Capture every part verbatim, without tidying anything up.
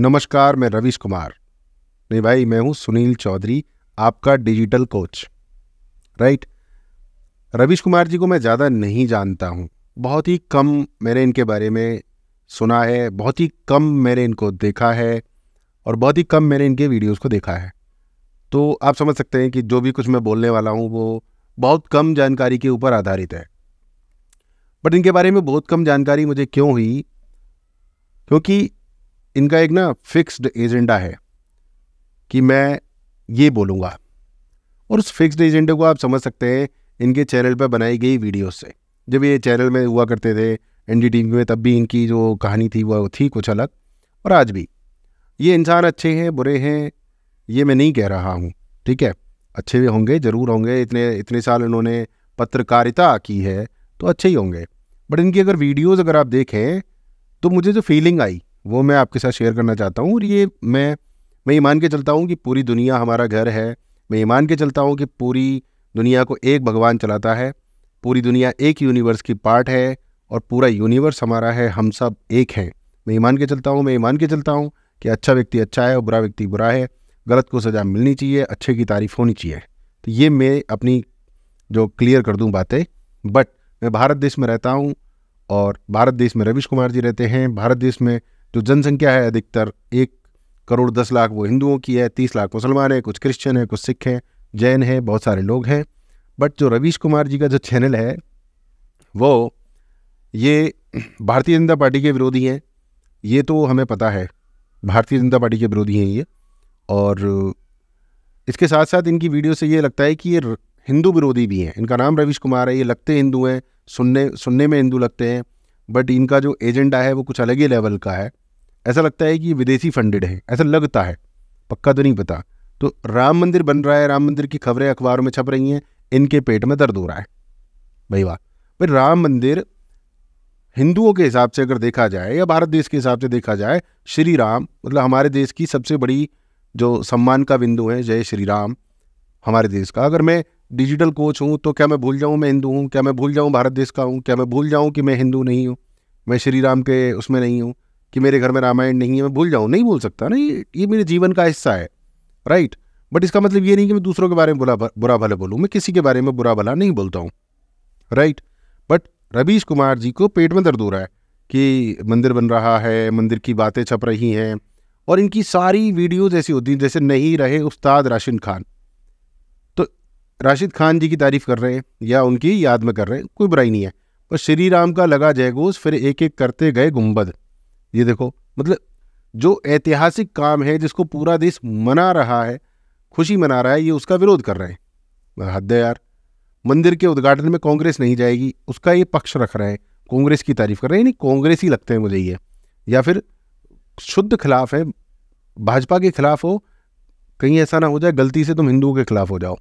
नमस्कार, मैं रवीश कुमार। नहीं भाई, मैं हूँ सुनील चौधरी, आपका digital coach. Right, Ravish Kumar ji को मैं ज़्यादा नहीं जानता हूँ, बहुत ही कम मैंने इनके बारे में सुना है, बहुत ही कम मैंने इनको देखा है और बहुत ही कम मैंने इनके वीडियोस को देखा है। तो आप समझ सकते हैं कि जो भी कुछ मैं बोलने वाला हूँ वो बहुत कम जानकारी के ऊपर आधारित है। बट इनके बारे में बहुत कम जानकारी मुझे क्यों हुई, क्योंकि इनका एक ना फिक्स्ड एजेंडा है कि मैं ये बोलूँगा, और उस फिक्स्ड एजेंडे को आप समझ सकते हैं इनके चैनल पर बनाई गई वीडियोस से। जब ये चैनल में हुआ करते थे एनडीटीवी में, तब भी इनकी जो कहानी थी वह थी कुछ अलग, और आज भी। ये इंसान अच्छे हैं बुरे हैं ये मैं नहीं कह रहा हूँ, ठीक है, अच्छे भी होंगे, ज़रूर होंगे, इतने इतने साल इन्होंने पत्रकारिता की है तो अच्छे ही होंगे। बट इनकी अगर वीडियोज़ अगर आप देखें तो मुझे जो फीलिंग आई वो मैं आपके साथ शेयर करना चाहता हूँ। और ये मैं मैं ये मान के चलता हूँ कि पूरी दुनिया हमारा घर है, मैं ये मान के चलता हूँ कि पूरी दुनिया को एक भगवान चलाता है, पूरी दुनिया एक यूनिवर्स की पार्ट है और पूरा यूनिवर्स हमारा है, हम सब एक हैं। मैं ये मान के चलता हूँ, मैं ये मान के चलता हूँ कि अच्छा व्यक्ति अच्छा है और बुरा व्यक्ति बुरा है, गलत को सज़ा मिलनी चाहिए, अच्छे की तारीफ़ होनी चाहिए। तो ये मैं अपनी जो क्लियर कर दूँ बातें। बट मैं भारत देश में रहता हूँ और भारत देश में रवीश कुमार जी रहते हैं। भारत देश में जो जनसंख्या है अधिकतर एक करोड़ दस लाख वो हिंदुओं की है, तीस लाख मुसलमान हैं, कुछ क्रिश्चियन हैं, कुछ सिख हैं, जैन हैं, बहुत सारे लोग हैं। बट जो रवीश कुमार जी का जो चैनल है वो ये भारतीय जनता पार्टी के विरोधी हैं, ये तो हमें पता है, भारतीय जनता पार्टी के विरोधी हैं ये। और इसके साथ साथ इनकी वीडियो से ये लगता है कि ये हिंदू विरोधी भी हैं। इनका नाम रवीश कुमार है, ये लगते हिंदू हैं, सुनने सुनने में हिंदू लगते हैं, बट इनका जो एजेंडा है वो कुछ अलग ही लेवल का है। ऐसा लगता है कि विदेशी फंडेड है, ऐसा लगता है, पक्का तो नहीं पता। तो राम मंदिर बन रहा है, राम मंदिर की खबरें अखबारों में छप रही हैं, इनके पेट में दर्द हो रहा है। भाई वाह भाई, राम मंदिर हिंदुओं के हिसाब से अगर देखा जाए या भारत देश के हिसाब से देखा जाए, श्री राम मतलब हमारे देश की सबसे बड़ी जो सम्मान का बिंदु है, जय श्री राम हमारे देश का। अगर मैं डिजिटल कोच हूँ तो क्या मैं भूल जाऊँ मैं हिंदू हूँ? क्या मैं भूल जाऊँ भारत देश का हूँ? क्या मैं भूल जाऊँ कि मैं हिंदू नहीं हूँ, मैं श्री राम के उसमें नहीं हूँ, कि मेरे घर में रामायण नहीं है? मैं भूल जाऊँ? नहीं भूल सकता ना, ये ये मेरे जीवन का हिस्सा है। राइट, बट इसका मतलब ये नहीं कि मैं दूसरों के बारे में बुरा बुरा भला बोलूँ, मैं किसी के बारे में बुरा भला नहीं बोलता हूँ। राइट, बट रवीश कुमार जी को पेट में दर्द हो रहा है कि मंदिर बन रहा है, मंदिर की बातें छप रही हैं, और इनकी सारी वीडियोज़ ऐसी होती हैं जैसे नहीं रहे उस्ताद राशिद खान। तो राशिद खान जी की तारीफ़ कर रहे हैं या उनकी याद में कर रहे हैं, कोई बुराई नहीं है, पर श्री राम का लगा जयघोष, फिर एक एक करते गए गुंबद। ये देखो, मतलब जो ऐतिहासिक काम है जिसको पूरा देश मना रहा है, खुशी मना रहा है, ये उसका विरोध कर रहे हैं। हद है यार, मंदिर के उद्घाटन में कांग्रेस नहीं जाएगी उसका ये पक्ष रख रहे हैं, कांग्रेस की तारीफ़ कर रहे हैं, नहीं कांग्रेस ही लगते हैं मुझे ये, या फिर शुद्ध खिलाफ है, भाजपा के खिलाफ हो, कहीं ऐसा ना हो जाए गलती से तुम हिंदुओं के खिलाफ हो जाओ।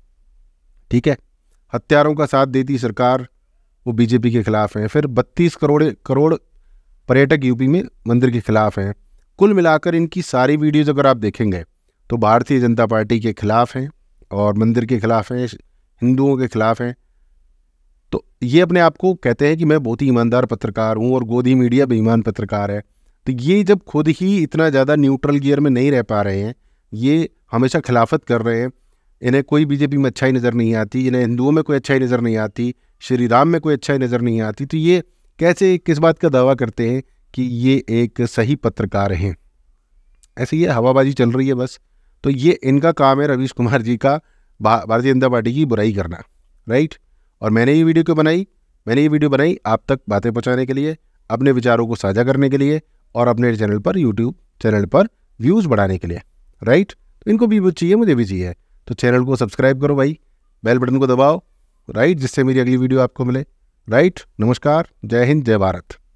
ठीक है, हत्यारों का साथ देती सरकार, वो बीजेपी के खिलाफ हैं। फिर बत्तीस करोड़ करोड़ पर्यटक यूपी में मंदिर के खिलाफ हैं। कुल मिलाकर इनकी सारी वीडियोज़ अगर आप देखेंगे तो भारतीय जनता पार्टी के खिलाफ हैं और मंदिर के खिलाफ हैं, हिंदुओं के खिलाफ हैं। तो ये अपने आप को कहते हैं कि मैं बहुत ही ईमानदार पत्रकार हूँ और गोदी मीडिया बेईमान पत्रकार है। तो ये जब खुद ही इतना ज़्यादा न्यूट्रल गियर में नहीं रह पा रहे हैं, ये हमेशा खिलाफत कर रहे हैं, इन्हें कोई बीजेपी में अच्छाई नज़र नहीं आती, इन्हें हिंदुओं में कोई अच्छाई नज़र नहीं आती, श्री राम में कोई अच्छाई नज़र नहीं आती। तो ये कैसे किस बात का दावा करते हैं कि ये एक सही पत्रकार हैं? ऐसे ये हवाबाजी चल रही है बस। तो ये इनका काम है, रवीश कुमार जी का, भारतीय जनता पार्टी की बुराई करना। राइट, और मैंने ये वीडियो क्यों बनाई? मैंने ये वीडियो बनाई आप तक बातें पहुँचाने के लिए, अपने विचारों को साझा करने के लिए और अपने चैनल पर, यूट्यूब चैनल पर व्यूज़ बढ़ाने के लिए। राइट, तो इनको भी व्यूज़ चाहिए, मुझे भी चाहिए, तो चैनल को सब्सक्राइब करो भाई, बेल बटन को दबाओ, राइट, जिससे मेरी अगली वीडियो आपको मिले। राइट, नमस्कार, जय हिंद, जय भारत।